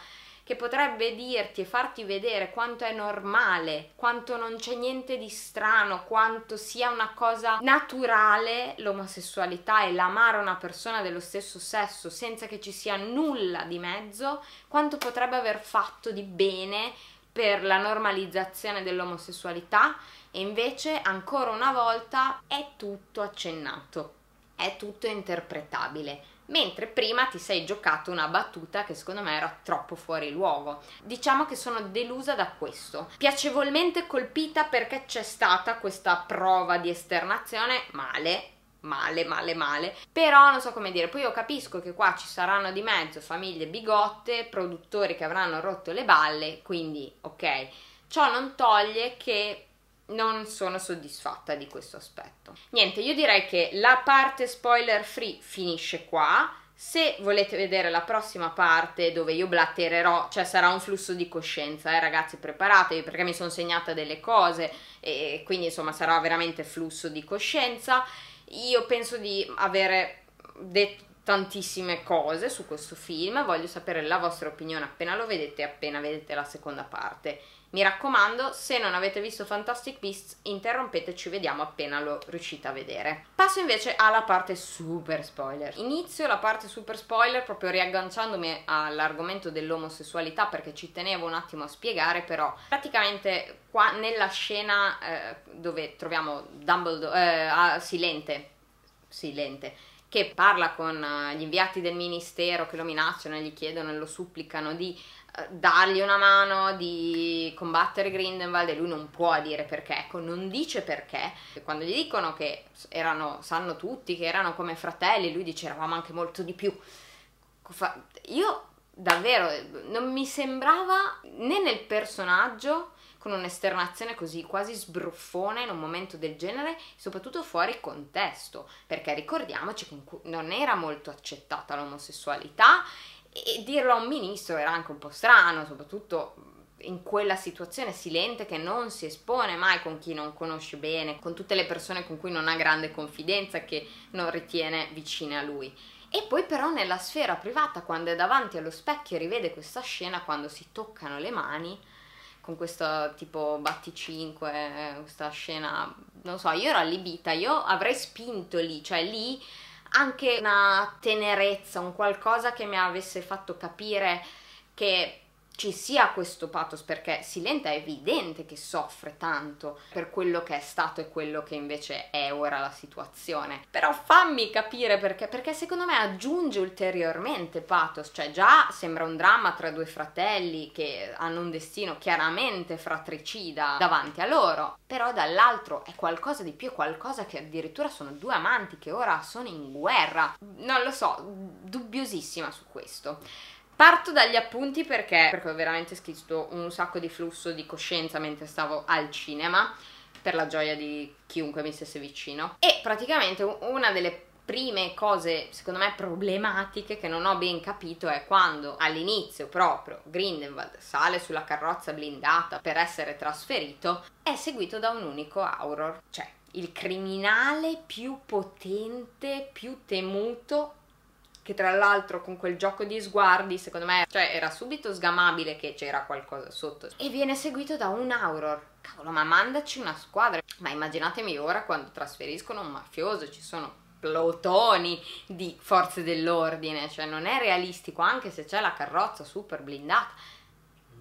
che potrebbe dirti e farti vedere quanto è normale, quanto non c'è niente di strano, quanto sia una cosa naturale l'omosessualità e l'amare una persona dello stesso sesso senza che ci sia nulla di mezzo, quanto potrebbe aver fatto di bene per la normalizzazione dell'omosessualità, e invece ancora una volta è tutto accennato, è tutto interpretabile. mentre prima ti sei giocato una battuta che secondo me era troppo fuori luogo. Diciamo che sono delusa da questo, piacevolmente colpita perché c'è stata questa prova di esternazione male, però non so come dire. Poi io capisco che qua ci saranno di mezzo famiglie bigotte, produttori che avranno rotto le balle, quindi ok, ciò non toglie che non sono soddisfatta di questo aspetto. Niente, io direi che la parte spoiler free finisce qua. Se volete vedere la prossima parte dove io blattererò, cioè sarà un flusso di coscienza, ragazzi, preparatevi perché mi sono segnata delle cose e quindi insomma sarà veramente flusso di coscienza. Io penso di avere detto tantissime cose su questo film, voglio sapere la vostra opinione appena lo vedete, appena vedete la seconda parte. Mi raccomando, se non avete visto Fantastic Beasts, interrompete, ci vediamo appena lo riuscite a vedere. Passo invece alla parte super spoiler. Inizio la parte super spoiler proprio riagganciandomi all'argomento dell'omosessualità, perché ci tenevo un attimo a spiegare, però praticamente qua nella scena dove troviamo Dumbledore, Silente, che parla con gli inviati del ministero che lo minacciano e gli chiedono e lo supplicano di dargli una mano, di combattere Grindelwald, e lui non può dire perché, ecco, non dice perché. E quando gli dicono che sanno tutti che erano come fratelli, lui dice eravamo anche molto di più. Io davvero non mi sembrava né nel personaggio con un'esternazione così quasi sbruffone in un momento del genere, soprattutto fuori contesto, perché ricordiamoci che non era molto accettata l'omosessualità, e dirlo a un ministro era anche un po' strano, soprattutto in quella situazione. Silente che non si espone mai con chi non conosce bene, con tutte le persone con cui non ha grande confidenza, che non ritiene vicine a lui. E poi però nella sfera privata, quando è davanti allo specchio e rivede questa scena, quando si toccano le mani con questo tipo batticinque, questa scena, non so, io ero allibita, io avrei spinto lì, cioè lì anche una tenerezza, un qualcosa che mi avesse fatto capire che ci sia questo pathos, perché Silente è evidente che soffre tanto per quello che è stato e quello che invece è ora la situazione. Però fammi capire perché secondo me aggiunge ulteriormente pathos, cioè già sembra un dramma tra due fratelli che hanno un destino chiaramente fratricida davanti a loro, però dall'altro è qualcosa di più, è qualcosa che addirittura sono due amanti che ora sono in guerra. Non lo so, dubbiosissima su questo. Parto dagli appunti perché ho veramente scritto un sacco di flusso di coscienza mentre stavo al cinema, per la gioia di chiunque mi stesse vicino. E praticamente una delle prime cose, secondo me, problematiche che non ho ben capito è quando all'inizio proprio Grindelwald sale sulla carrozza blindata per essere trasferito, è seguito da un unico Auror, cioè il criminale più potente, più temuto, che tra l'altro con quel gioco di sguardi, secondo me, cioè era subito sgamabile che c'era qualcosa sotto. E viene seguito da un Auror. Cavolo, ma mandaci una squadra. Ma immaginatemi ora quando trasferiscono un mafioso, ci sono plotoni di forze dell'ordine, cioè non è realistico, anche se c'è la carrozza super blindata.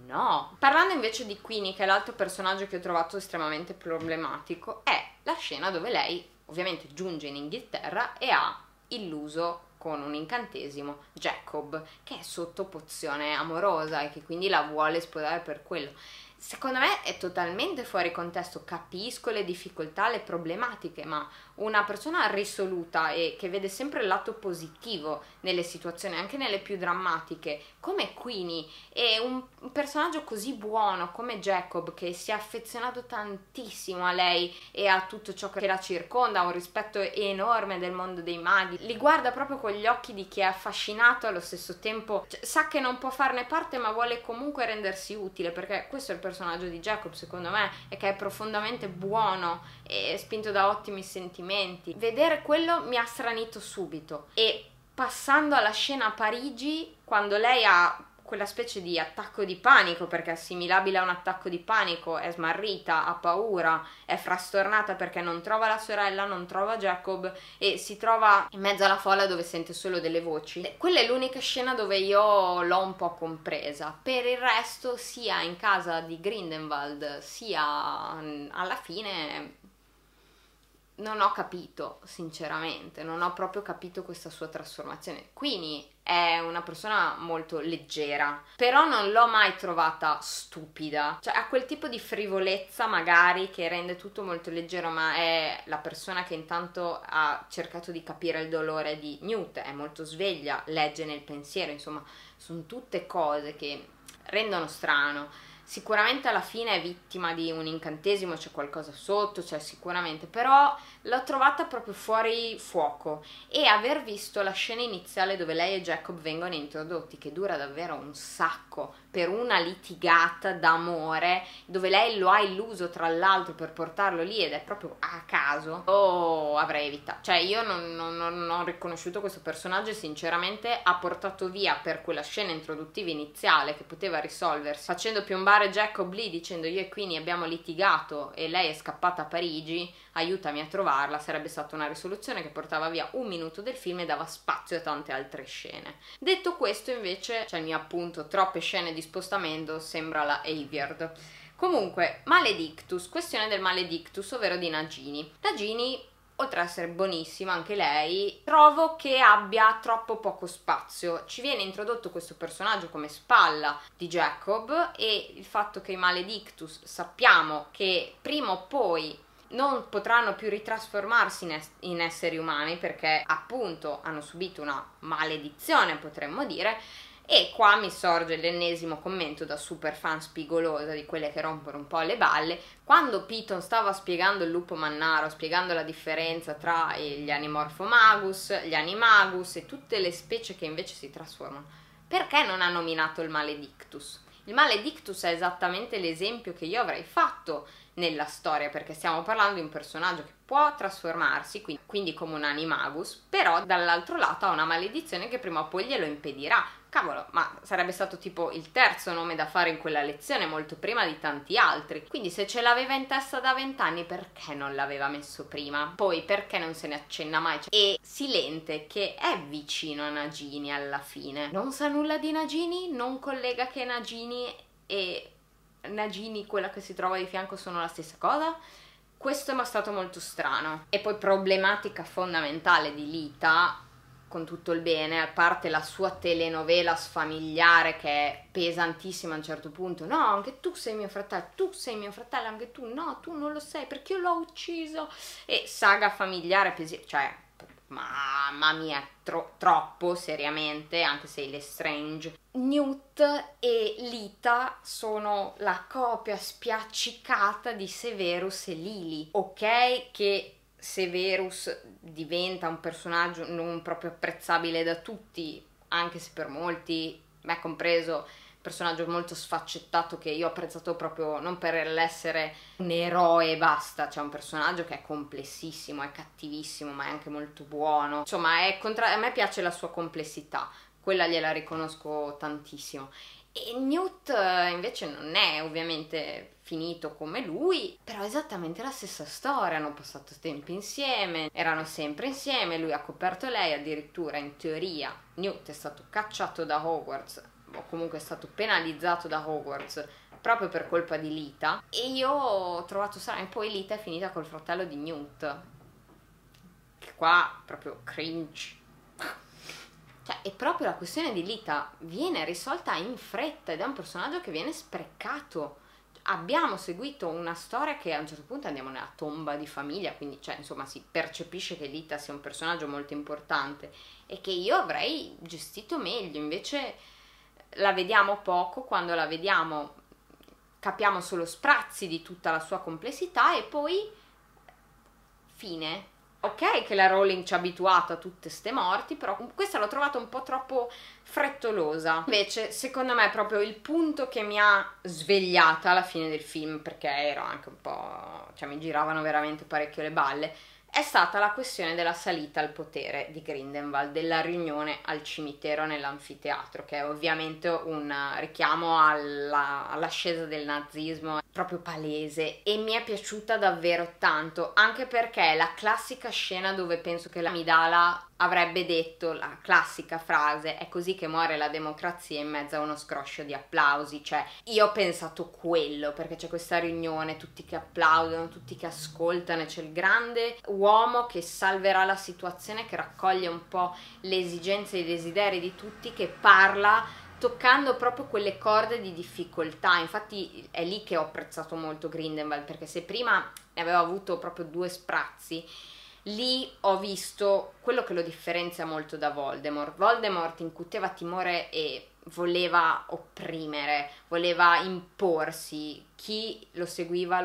No. Parlando invece di Queenie, che è l'altro personaggio che ho trovato estremamente problematico, è la scena dove lei ovviamente giunge in Inghilterra e ha illuso con un incantesimo Jacob, che è sotto pozione amorosa e che quindi la vuole sposare per quello. Secondo me è totalmente fuori contesto, capisco le difficoltà, le problematiche, ma una persona risoluta e che vede sempre il lato positivo nelle situazioni, anche nelle più drammatiche, come Queenie, e un personaggio così buono come Jacob, che si è affezionato tantissimo a lei e a tutto ciò che la circonda, un rispetto enorme del mondo dei maghi, li guarda proprio con gli occhi di chi è affascinato allo stesso tempo, cioè, sa che non può farne parte ma vuole comunque rendersi utile, perché questo è il personaggio di Jacob, secondo me, è che è profondamente buono e spinto da ottimi sentimenti. Vedere quello mi ha stranito subito. E passando alla scena a Parigi, quando lei ha quella specie di attacco di panico, perché è assimilabile a un attacco di panico, è smarrita, ha paura, è frastornata perché non trova la sorella, non trova Jacob e si trova in mezzo alla folla dove sente solo delle voci. Quella è l'unica scena dove io l'ho un po' compresa. Per il resto, sia in casa di Grindelwald sia alla fine, non ho capito, sinceramente, non ho proprio capito questa sua trasformazione. Queenie è una persona molto leggera, però non l'ho mai trovata stupida, cioè ha quel tipo di frivolezza magari che rende tutto molto leggero, ma è la persona che intanto ha cercato di capire il dolore di Newt, è molto sveglia, legge nel pensiero, insomma sono tutte cose che rendono strano. Sicuramente alla fine è vittima di un incantesimo, c'è qualcosa sotto, c'è sicuramente, però l'ho trovata proprio fuori fuoco, e aver visto la scena iniziale dove lei e Jacob vengono introdotti, che dura davvero un sacco, per una litigata d'amore, dove lei lo ha illuso tra l'altro per portarlo lì ed è proprio a caso, avrei evitato, cioè io non ho riconosciuto questo personaggio e sinceramente ha portato via per quella scena introduttiva iniziale che poteva risolversi facendo piombare Jacob lì dicendo io e Queenie abbiamo litigato e lei è scappata a Parigi, aiutami a trovarla, sarebbe stata una risoluzione che portava via un minuto del film e dava spazio a tante altre scene. Detto questo invece c'è il mio appunto, troppe scene di spostamento, sembra la Hayward. Comunque, Maledictus, questione del Maledictus, ovvero di Nagini. Nagini, oltre ad essere buonissima anche lei, trovo che abbia troppo poco spazio. Ci viene introdotto questo personaggio come spalla di Jacob, e il fatto che i Maledictus sappiamo che prima o poi non potranno più ritrasformarsi in esseri umani perché appunto hanno subito una maledizione, potremmo dire. E qua mi sorge l'ennesimo commento da super fan spigolosa, di quelle che rompono un po' le balle. Quando Piton stava spiegando il lupo mannaro, spiegando la differenza tra gli Animorphomagus, gli Animagus e tutte le specie che invece si trasformano, perché non ha nominato il Maledictus? Il Maledictus è esattamente l'esempio che io avrei fatto nella storia, perché stiamo parlando di un personaggio che può trasformarsi, quindi come un Animagus, però dall'altro lato ha una maledizione che prima o poi glielo impedirà. Cavolo, ma sarebbe stato tipo il terzo nome da fare in quella lezione, molto prima di tanti altri. Quindi se ce l'aveva in testa da 20 anni, perché non l'aveva messo prima? Poi perché non se ne accenna mai? E Silente, che è vicino a Nagini alla fine, non sa nulla di Nagini, non collega che Nagini e Nagini, quella che si trova di fianco, sono la stessa cosa. Questo mi è stato molto strano. E poi problematica fondamentale di Lita, con tutto il bene, a parte la sua telenovela sfamiliare che è pesantissima a un certo punto, no anche tu sei mio fratello, tu sei mio fratello, anche tu, no tu non lo sei perché io l'ho ucciso, e saga familiare cioè mamma mia, troppo seriamente, anche se Lestrange. Newt e Lita sono la copia spiaccicata di Severus e Lily. Ok che Severus diventa un personaggio non proprio apprezzabile da tutti, anche se per molti, me compreso, personaggio molto sfaccettato che io ho apprezzato proprio non per l'essere un eroe e basta, c'è un personaggio che è complessissimo, è cattivissimo ma è anche molto buono, insomma è a me piace la sua complessità, quella gliela riconosco tantissimo. E Newt invece non è ovviamente finito come lui, però è esattamente la stessa storia, hanno passato tempo insieme, erano sempre insieme, lui ha coperto lei, addirittura in teoria Newt è stato cacciato da Hogwarts, o comunque è stato penalizzato da Hogwarts proprio per colpa di Lita, e io ho trovato strano. Poi Lita è finita col fratello di Newt, che qua proprio cringe. Cioè, è proprio la questione di Lita, viene risolta in fretta ed è un personaggio che viene sprecato. Abbiamo seguito una storia che a un certo punto andiamo nella tomba di famiglia, quindi cioè, insomma si percepisce che Lita sia un personaggio molto importante e che io avrei gestito meglio, invece la vediamo poco, quando la vediamo capiamo solo sprazzi di tutta la sua complessità e poi fine. Ok che la Rowling ci ha abituato a tutte ste morti, però questa l'ho trovata un po' troppo frettolosa. Invece secondo me è proprio il punto che mi ha svegliata alla fine del film, perché ero anche un po', cioè mi giravano veramente parecchio le balle, è stata la questione della salita al potere di Grindelwald, della riunione al cimitero nell'anfiteatro, che è ovviamente un richiamo all'ascesa del nazismo, proprio palese, e mi è piaciuta davvero tanto, anche perché è la classica scena dove penso che l'amidala avrebbe detto la classica frase: è così che muore la democrazia, in mezzo a uno scroscio di applausi. Cioè, io ho pensato quello, perché c'è questa riunione, tutti che applaudono, tutti che ascoltano, e c'è il grande uomo che salverà la situazione, che raccoglie un po' le esigenze e i desideri di tutti, che parla toccando proprio quelle corde di difficoltà. Infatti è lì che ho apprezzato molto Grindelwald, perché se prima ne avevo avuto proprio due sprazzi, lì ho visto quello che lo differenzia molto da Voldemort. Voldemort incuteva timore e voleva opprimere, voleva imporsi. Chi lo seguiva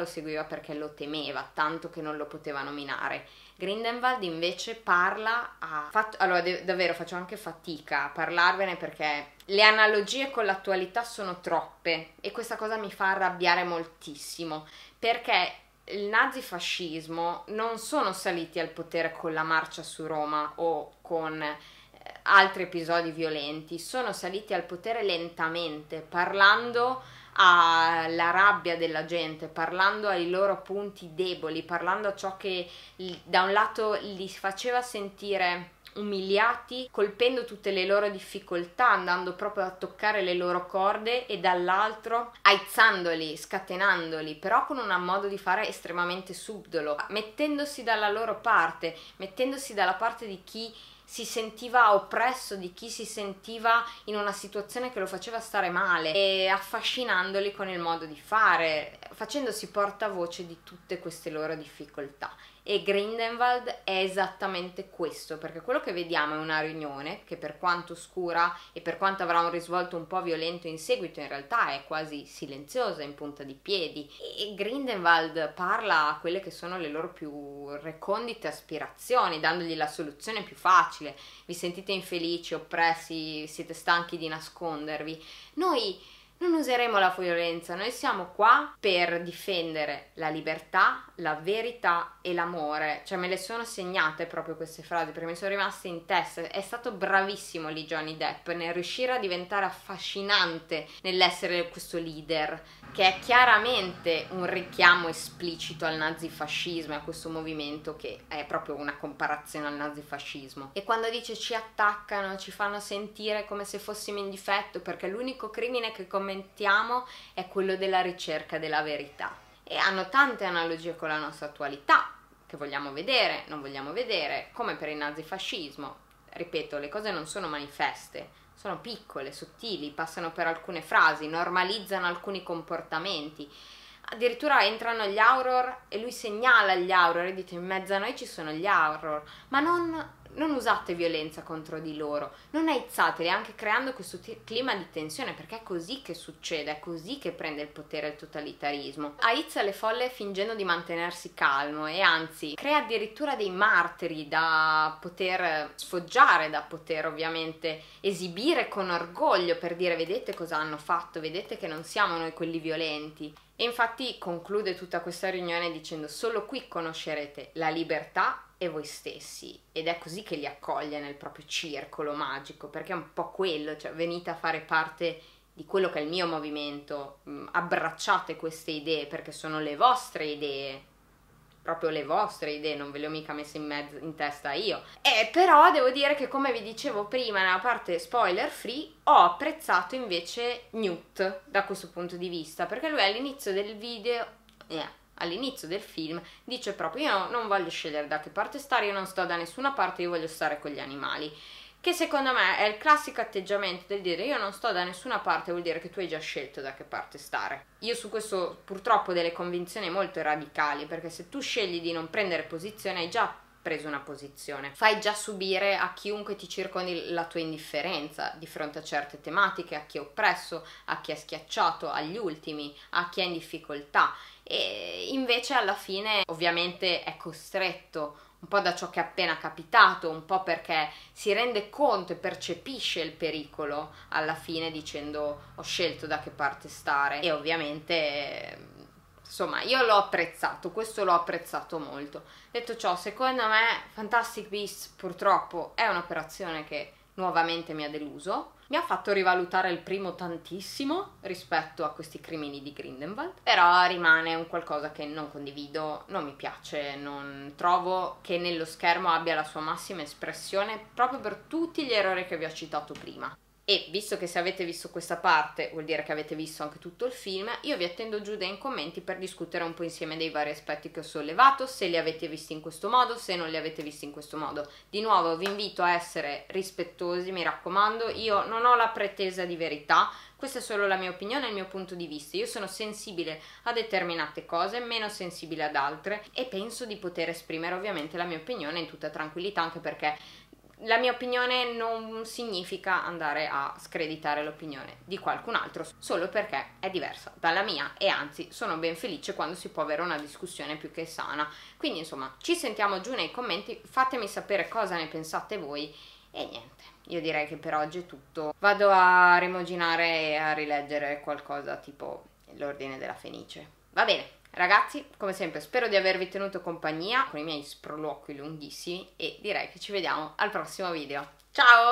perché lo temeva, tanto che non lo poteva nominare. Grindelwald invece parla a... allora, davvero faccio anche fatica a parlarvene, perché le analogie con l'attualità sono troppe, e questa cosa mi fa arrabbiare moltissimo, perché il nazifascismo non sono saliti al potere con la marcia su Roma o con altri episodi violenti, sono saliti al potere lentamente, parlando alla rabbia della gente, parlando ai loro punti deboli, parlando a ciò che da un lato li faceva sentire umiliati, colpendo tutte le loro difficoltà, andando proprio a toccare le loro corde, e dall'altro aizzandoli, scatenandoli, però con un modo di fare estremamente subdolo, mettendosi dalla loro parte, mettendosi dalla parte di chi si sentiva oppresso, di chi si sentiva in una situazione che lo faceva stare male, e affascinandoli con il modo di fare, facendosi portavoce di tutte queste loro difficoltà. E Grindelwald è esattamente questo, perché quello che vediamo è una riunione che, per quanto oscura e per quanto avrà un risvolto un po' violento in seguito, in realtà è quasi silenziosa, in punta di piedi, e Grindelwald parla a quelle che sono le loro più recondite aspirazioni, dandogli la soluzione più facile. Vi sentite infelici, oppressi, siete stanchi di nascondervi? Noi non useremo la violenza, noi siamo qua per difendere la libertà, la verità e l'amore. Cioè, me le sono segnate proprio queste frasi, perché mi sono rimaste in testa. È stato bravissimo lì Johnny Depp nel riuscire a diventare affascinante, nell'essere questo leader, che è chiaramente un richiamo esplicito al nazifascismo, a questo movimento che è proprio una comparazione al nazifascismo. E quando dice ci attaccano, ci fanno sentire come se fossimo in difetto, perché l'unico crimine che commettiamo è quello della ricerca della verità, e hanno tante analogie con la nostra attualità, che vogliamo vedere, non vogliamo vedere, come per il nazifascismo. Ripeto, le cose non sono manifeste, sono piccole, sottili, passano per alcune frasi, normalizzano alcuni comportamenti. Addirittura entrano gli Auror e lui segnala gli Auror e dice: in mezzo a noi ci sono gli Auror, ma non usate violenza contro di loro, non aizzateli, anche creando questo clima di tensione, perché è così che succede, è così che prende il potere il totalitarismo. Aizza le folle fingendo di mantenersi calmo, e anzi crea addirittura dei martiri da poter sfoggiare, da poter ovviamente esibire con orgoglio, per dire: vedete cosa hanno fatto, vedete che non siamo noi quelli violenti. E infatti conclude tutta questa riunione dicendo: solo qui conoscerete la libertà e voi stessi. Ed è così che li accoglie nel proprio circolo magico, perché è un po' quello, cioè venite a fare parte di quello che è il mio movimento, abbracciate queste idee, perché sono le vostre idee, proprio le vostre idee, non ve le ho mica messe in mezzo, in testa io. E però devo dire che, come vi dicevo prima nella parte spoiler free, ho apprezzato invece Newt da questo punto di vista, perché lui all'inizio del video, all'inizio del film, dice proprio: io non voglio scegliere da che parte stare, io non sto da nessuna parte, io voglio stare con gli animali. Che secondo me è il classico atteggiamento del dire io non sto da nessuna parte, vuol dire che tu hai già scelto da che parte stare. Io su questo purtroppo ho delle convinzioni molto radicali, perché se tu scegli di non prendere posizione hai già preso una posizione, fai già subire a chiunque ti circondi la tua indifferenza di fronte a certe tematiche, a chi è oppresso, a chi è schiacciato, agli ultimi, a chi è in difficoltà. E invece alla fine ovviamente è costretto un po' da ciò che è appena capitato, un po' perché si rende conto e percepisce il pericolo alla fine, dicendo ho scelto da che parte stare. E ovviamente, insomma, io l'ho apprezzato, questo l'ho apprezzato molto. Detto ciò, secondo me Fantastic Beasts purtroppo è un'operazione che nuovamente mi ha deluso, mi ha fatto rivalutare il primo tantissimo rispetto a questi Crimini di Grindelwald, però rimane un qualcosa che non condivido, non mi piace, non trovo che nello schermo abbia la sua massima espressione proprio per tutti gli errori che vi ho citato prima. E visto che se avete visto questa parte vuol dire che avete visto anche tutto il film, io vi attendo giù dai commenti per discutere un po' insieme dei vari aspetti che ho sollevato, se li avete visti in questo modo, se non li avete visti in questo modo. Di nuovo vi invito a essere rispettosi, mi raccomando, io non ho la pretesa di verità, questa è solo la mia opinione e il mio punto di vista. Io sono sensibile a determinate cose, meno sensibile ad altre, e penso di poter esprimere ovviamente la mia opinione in tutta tranquillità, anche perché la mia opinione non significa andare a screditare l'opinione di qualcun altro solo perché è diversa dalla mia, e anzi sono ben felice quando si può avere una discussione più che sana. Quindi insomma ci sentiamo giù nei commenti, fatemi sapere cosa ne pensate voi e niente, io direi che per oggi è tutto. Vado a rimuginare e a rileggere qualcosa tipo l'Ordine della Fenice. Va bene. Ragazzi, come sempre spero di avervi tenuto compagnia con i miei sproloqui lunghissimi e direi che ci vediamo al prossimo video. Ciao!